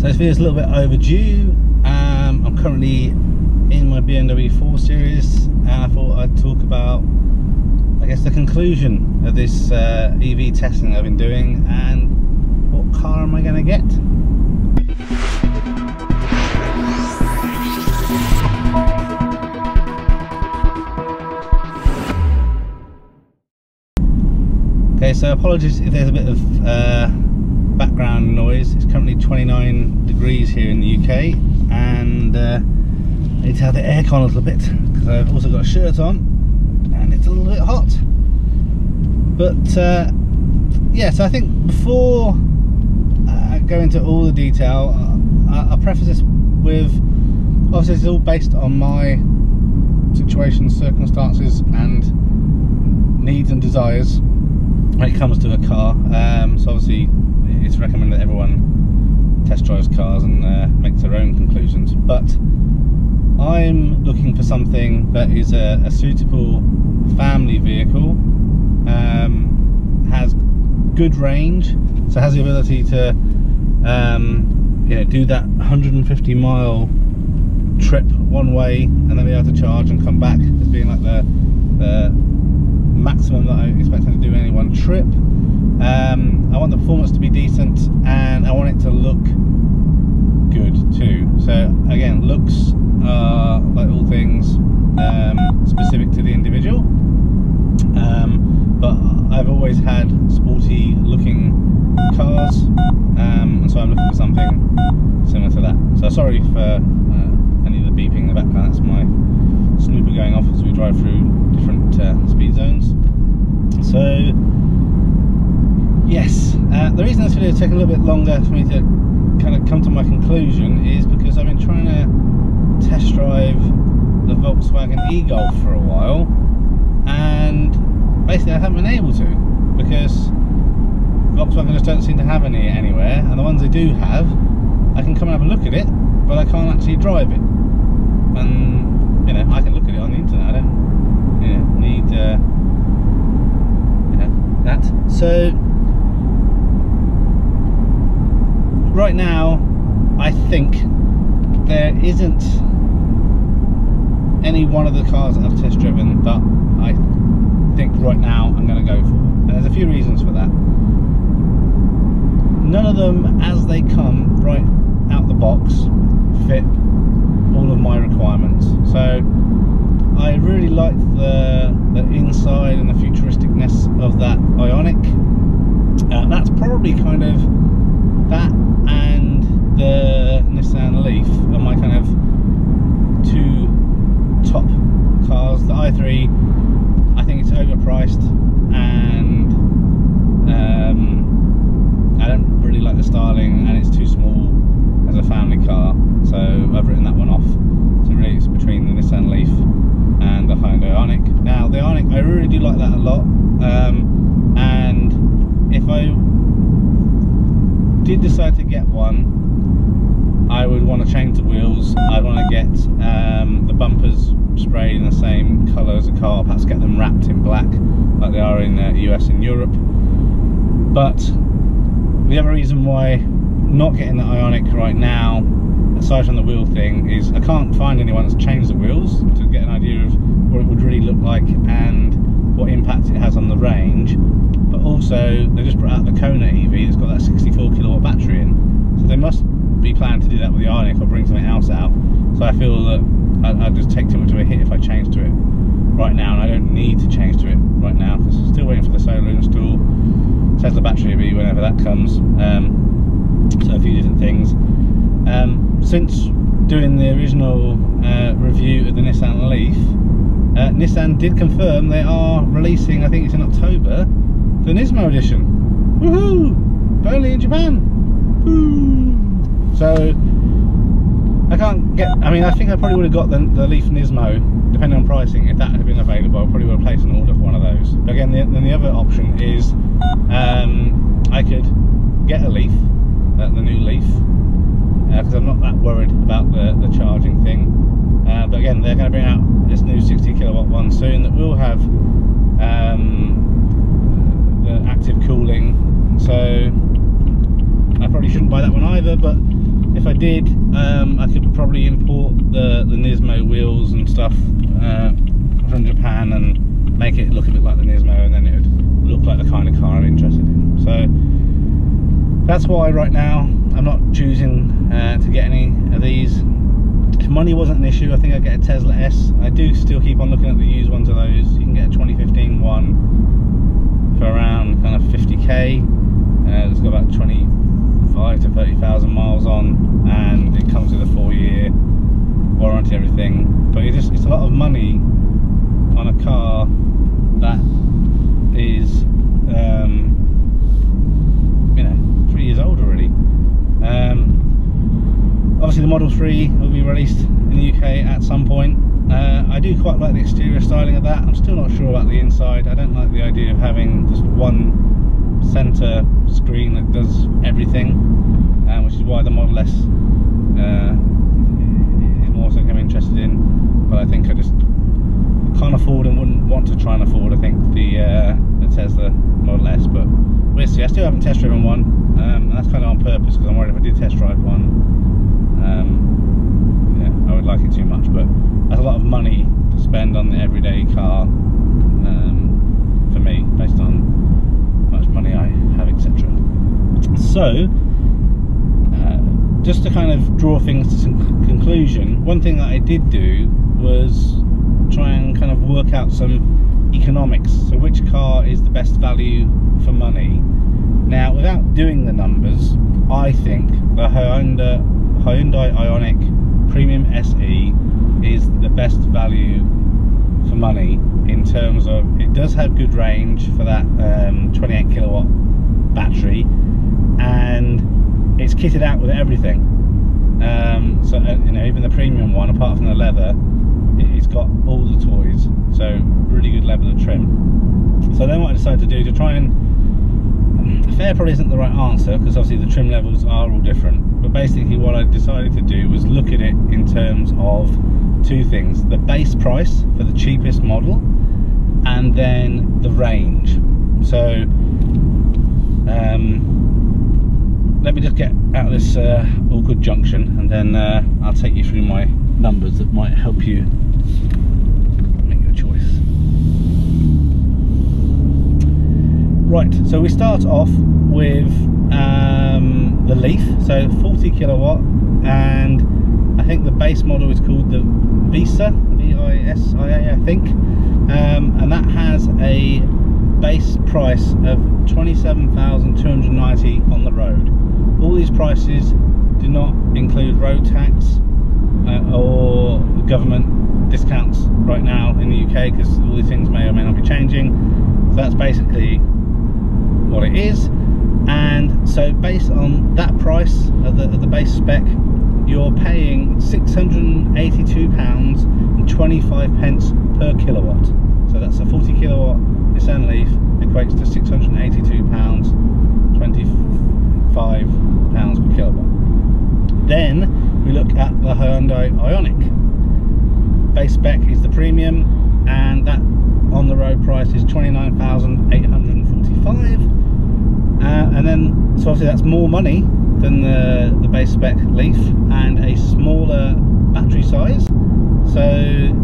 So this video is a little bit overdue. I'm currently in my BMW 4 Series and I thought I'd talk about, I guess, the conclusion of this EV testing I've been doing and what car am I going to get. Okay, so apologies if there's a bit of background noise. It's currently 29 degrees here in the UK and I need to have the aircon a little bit because I've also got a shirt on and it's a little bit hot. But yeah, so I think before I go into all the detail, I'll preface this with, obviously it's all based on my situation, circumstances and needs and desires when it comes to a car. So obviously it's recommended that everyone test drives cars and makes their own conclusions, but I'm looking for something that is a suitable family vehicle, has good range, so has the ability to you know, do that 150 mile trip one way and then be able to charge and come back, as being like the maximum that I'm expecting to do in any one trip. I want the performance to be decent and I want it to look good too. So again, looks are, like all things, specific to the individual, but I've always had sporty looking cars, and so I'm looking for something similar to that. So sorry for any of the beeping in the background, that's my snooper going off as we drive through different speed zones. So yes, the reason this video is taking a little bit longer for me to kind of come to my conclusion is because I've been trying to test drive the Volkswagen E-Golf for a while, and basically I haven't been able to, because Volkswagen just don't seem to have any anywhere, and the ones they do have, I can come and have a look at it, but I can't actually drive it. And you know, I can look at it on the internet, I don't, you know, need you know, that. So right now I think there isn't any one of the cars that I've test driven that I think right now I'm going to go for, and there's a few reasons for that. None of them as they come right out the box fit all of my requirements. So I really liked the inside and the futuristicness of that Ioniq. That's probably kind of that and the Nissan Leaf are my kind of two top cars. The i3, I think it's overpriced and I don't really like the styling and it's too small as a family car, so I've written that one off. So really it's between the Nissan Leaf and the Hyundai Ioniq. Now the Ioniq, I really do like that a lot, and if I did decide to get one, I would want to change the wheels, I'd want to get the bumpers sprayed in the same colour as the car, perhaps get them wrapped in black like they are in the US and Europe. But the other reason why not getting the Ioniq right now, aside from the wheel thing, is I can't find anyone that's changed the wheels to get an idea of what it would really look like and what impact it has on the range. But also they just brought out the Kona EV that's got that 64 kilowatt battery in, so they must be planning to do that with the Ioniq or bring something else out. So I feel that I'd just take too much of a hit if I change to it right now, and I don't need to change to it right now because I'm still waiting for the solar install, Tesla battery EV whenever that comes. So a few different things. Since doing the original review of the Nissan Leaf, Nissan did confirm they are releasing, I think it's in October, the Nismo edition. Woohoo! Only in Japan. Woo! So I can't get, I mean, I think I probably would have got the Leaf Nismo, depending on pricing, if that had been available. I probably would have placed an order for one of those. But again, then the other option is I could get a Leaf, the new Leaf, because I'm not that worried about the charging thing, but again they're going to bring out this new 60 kilowatt one soon that will have the active cooling, so I probably shouldn't buy that one either. But if I did, I could probably import the Nismo wheels and stuff from Japan and make it look a bit like the Nismo, and then it would look like the kind of car I'm interested in. So that's why right now I'm not choosing to get any of these. If money wasn't an issue, I think I'd get a Tesla S. I do still keep on looking at the used ones of those. You can get a 2015 one for around kind of 50k. It's got about 25 to 30,000 miles on, and it comes with a 4-year warranty and everything. But it's a lot of money on a car that is, you know, 3 years old already. Obviously the Model 3 will be released in the UK at some point. I do quite like the exterior styling of that. I'm still not sure about the inside. I don't like the idea of having just one centre screen that does everything, which is why the Model S is more something I'm interested in. But I think I just can't afford and wouldn't want to try and afford, I think, the Tesla Model S. But we'll see. I still haven't test driven one, and that's kind of on purpose, because I'm worried if I did test drive one, yeah, I would like it too much. But that's a lot of money to spend on the everyday car, for me, based on how much money I have, etc. So just to kind of draw things to some conclusion, one thing that I did do was try and kind of work out some economics, so which car is the best value for money. Now, without doing the numbers, I think the Hyundai Ioniq Premium SE is the best value for money, in terms of it does have good range for that 28 kilowatt battery, and it's kitted out with everything. So you know, even the premium one, apart from the leather, it's got all the toys, so really good level of trim. So then what I decided to do to try and, fair probably isn't the right answer, because obviously the trim levels are all different, but basically what I decided to do was look at it in terms of two things: the base price for the cheapest model, and then the range. So let me just get out of this awkward junction, and then I'll take you through my numbers that might help you make your choice. Right, so we start off with the Leaf, so 40 kilowatt, and I think the base model is called the Visa, V-I-S-I-A, I think, and that has a base price of $27,290 on the road. All these prices do not include road tax or government discounts right now in the UK, because all these things may or may not be changing. So that's basically what it is. And so based on that price of the base spec, you're paying £682.25 per kilowatt. So that's a 40 kilowatt Nissan Leaf, equates to £682.25 per kilowatt. Then we look at the Hyundai Ioniq. Base spec is the premium, and that on the road price is £29,845. And then, so obviously that's more money than the base spec Leaf, and a smaller battery size, so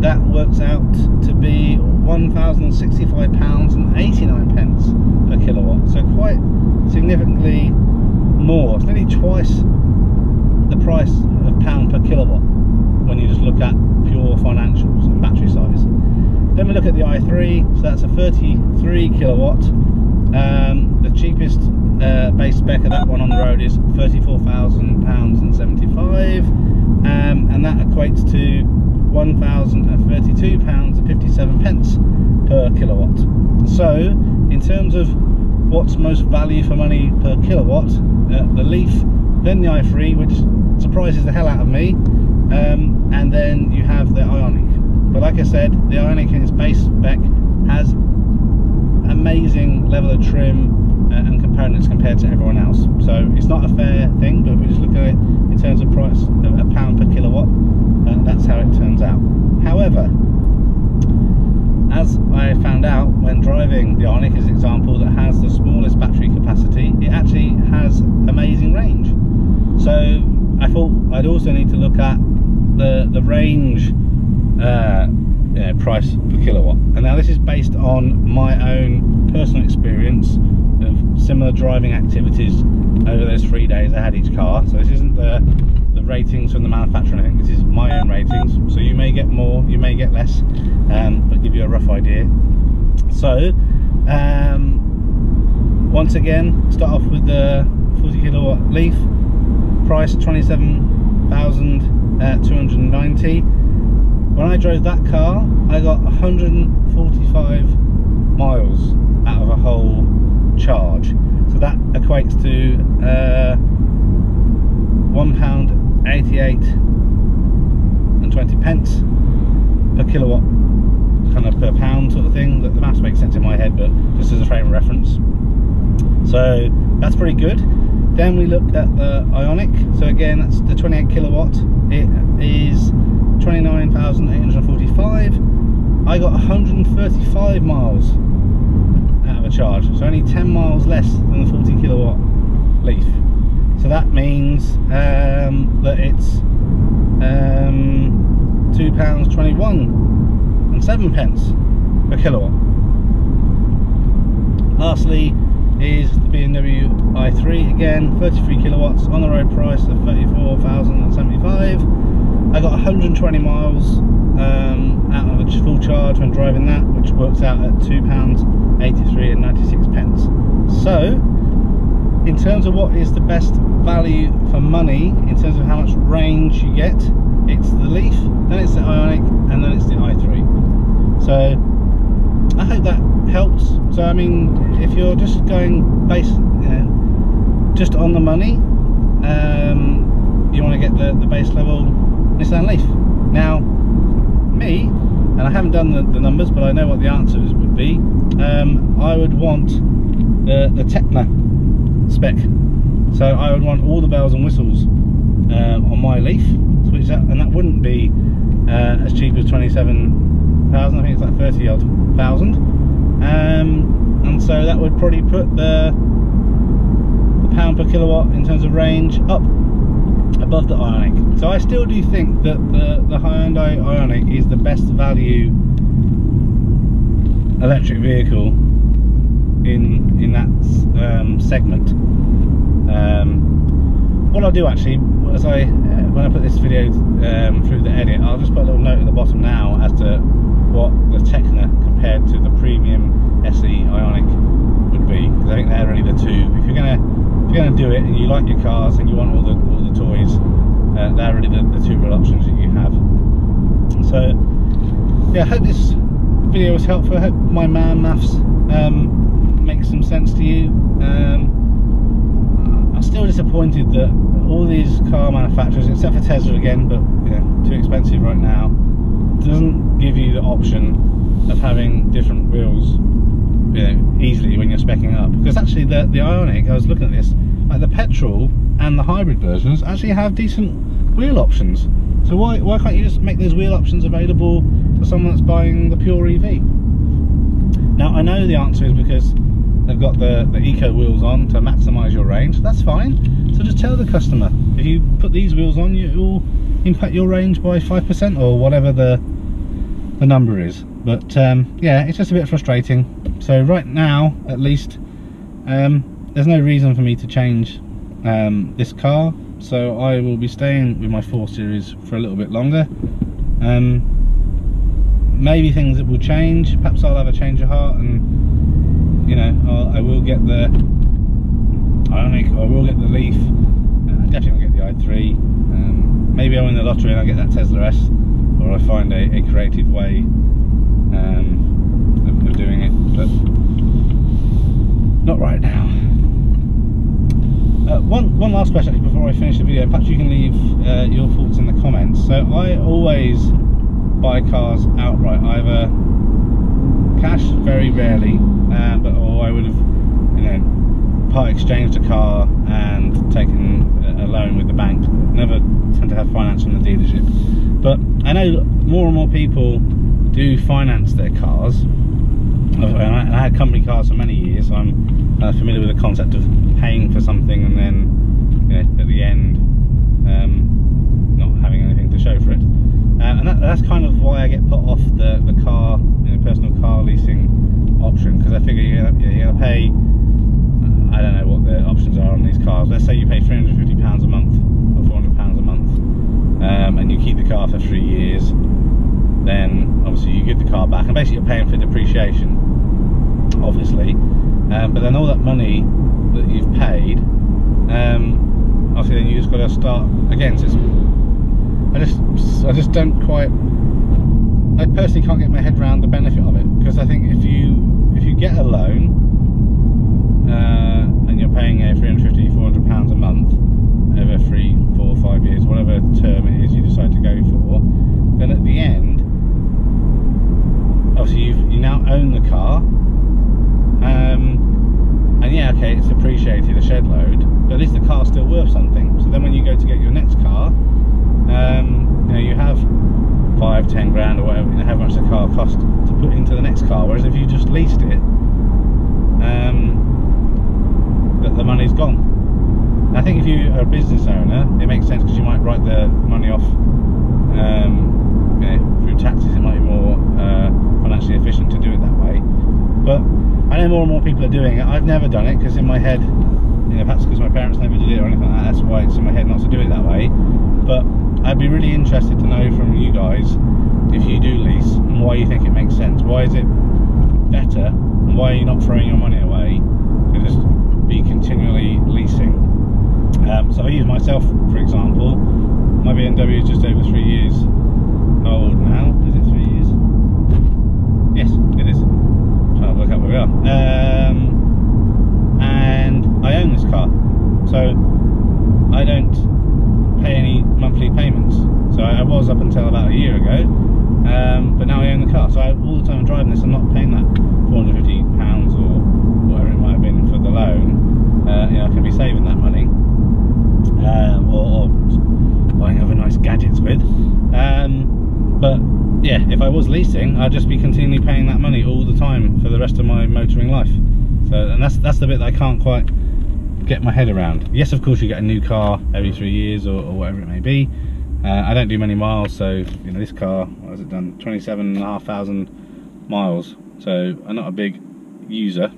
that works out to be £1,065.89 per kilowatt, so quite significantly more. It's nearly twice the price of pound per kilowatt when you just look at pure financials and battery size. Then we look at the i3, so that's a 33 kilowatt. The cheapest base spec of that one on the road is £34,075, and that equates to £1,032.57 per kilowatt. So in terms of what's most value for money per kilowatt, the Leaf, then the i3, which surprises the hell out of me, and then you have the Ioniq. But like I said, the Ioniq in its base spec has amazing level of trim and components compared to everyone else. So it's not a fair thing, but if we just look at it in terms of price, a pound per kilowatt, that's how it turns out. However, as I found out when driving the Ioniq, as an example, that has the smallest battery capacity, it actually has amazing range. So I thought I'd also need to look at the range price per kilowatt. And now this is based on my own personal experience of similar driving activities over those 3 days I had each car. So this isn't the ratings from the manufacturer, I think this is my own ratings. So you may get more, you may get less, but give you a rough idea. So once again, start off with the 40 kilowatt Leaf, price 27,290. When I drove that car, I got 145 miles out of a whole charge. So that equates to £1.88 and 20p per kilowatt, kind of per pound sort of thing. That the maths makes sense in my head, but just as a frame of reference. So that's pretty good. Then we looked at the Ioniq. So again, that's the 28 kilowatt. It is 29,845. I got 135 miles out of a charge, so only 10 miles less than the 40 kilowatt Leaf. So that means that it's £2.21 and 7p per kilowatt. Lastly is the BMW i3, again 33 kilowatts on the road, price of 34,075. I got 120 miles out of a full charge when driving that, which works out at £2.83 and 96p. So in terms of what is the best value for money, in terms of how much range you get, it's the Leaf, then it's the Ioniq, and then it's the i3. So I hope that helps. So I mean, if you're just going based, just on the money, you want to get the base level Nissan Leaf. Now me, and I haven't done the numbers, but I know what the answers would be. I would want the Tekna spec, so I would want all the bells and whistles on my Leaf, which and that wouldn't be as cheap as 27,000. I think it's like 30,000 odd, and so that would probably put the pound per kilowatt in terms of range up above the Ioniq. So I still do think that the Hyundai Ioniq is the best value electric vehicle in that segment. What I'll do actually, as I when I put this video through the edit, I'll just put a little note at the bottom now as to what the Tekna compared to the premium SE Ioniq would be, because I think they're really the two. If you're gonna do it and you like your cars and you want all the toys, they're really the two real options that you have. So yeah, I hope this video was helpful. I hope my maths makes some sense to you. I'm still disappointed that all these car manufacturers, except for Tesla again, but too expensive right now, doesn't give you the option of having different wheels easily when you're specking up. Because actually the Ioniq, I was looking at this, like the petrol and the hybrid versions actually have decent wheel options. So why can't you just make those wheel options available to someone that's buying the pure EV? Now I know the answer is because they've got the eco wheels on to maximise your range. That's fine. So just tell the customer, if you put these wheels on, it will impact your range by 5% or whatever the number is. But yeah, it's just a bit frustrating. So right now, at least, there's no reason for me to change this car. So I will be staying with my 4 Series for a little bit longer. Maybe things that will change. Perhaps I'll have a change of heart, and I will get the Ioniq, or I will get the Leaf. I definitely will get the i3. Maybe I win the lottery and I get that Tesla S, or I find a creative way of doing it, but not right now. One last question before I finish the video. Perhaps you can leave your thoughts in the comments. So I always buy cars outright, either cash, very rarely, or I would have part exchanged a car and taken a loan with the bank. Never tend to have finance from the dealership. But I know more and more people do finance their cars, and I had company cars for many years, so I'm familiar with the concept of paying for something and then at the end not having anything to show for it. And that's kind of why I get put off the car, personal car leasing option, because I figure you're gonna pay, I don't know what the options are on these cars. Let's say you pay £350 a month or £400 a month, and you keep the car for 3 years. Then obviously you give the car back, and basically you're paying for depreciation, obviously. But then all that money that you've paid, obviously then you just got to start again. So it's, I just don't quite. I personally can't get my head around the benefit of it, because I think if you get a loan and you're paying a £350–400 a month over 3, 4, 5 years, whatever term it is you decide to go for, then at the end, obviously you now own the car. And yeah, okay, it's appreciated a shed load, but is the car still worth something? So then when you go to get your next car, you have 5, 10 grand or whatever, how much the car cost to put into the next car. Whereas if you just leased it, the money's gone. I think if you are a business owner, it makes sense, because you might write the money off through taxes. It might be more financially efficient to do it that way. But I know more and more people are doing it. I've never done it, because in my head, perhaps because my parents never did it or anything like that, that's why it's in my head not to do it that way. But I'd be really interested to know from you guys, if you do lease, why you think it makes sense. Why is it better? And why are you not throwing your money away to just be continually leasing? So I use myself, for example. My BMW is just over 3 years old now. Is it 3 years? Yes, it is. Look up where we are, and I own this car, so I don't pay any monthly payments. So I was up until about a year ago, but now I own the car, so all the time I'm driving this, I'm not paying that £450 or whatever it might have been for the loan. I can be saving that money, or buying other nice gadgets with. But yeah, if I was leasing, I'd just be continually paying that money all the time for the rest of my motoring life. So, and that's the bit that I can't quite get my head around. Yes, of course you get a new car every 3 years or whatever it may be. I don't do many miles, so this car, what has it done? 27,500 miles. So I'm not a big user.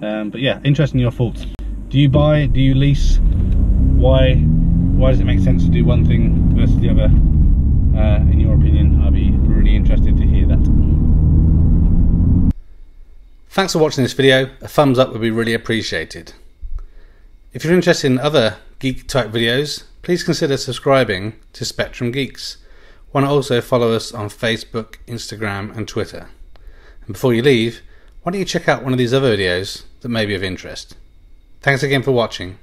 But yeah, interesting your thoughts. Do you buy? Do you lease? Why does it make sense to do one thing versus the other? In your opinion, I'd be really interested to hear that. Thanks for watching this video. A thumbs up would be really appreciated. If you're interested in other geek type videos, please consider subscribing to Spectrum Geeks. Why not also follow us on Facebook, Instagram and Twitter. And before you leave, why don't you check out one of these other videos that may be of interest. Thanks again for watching.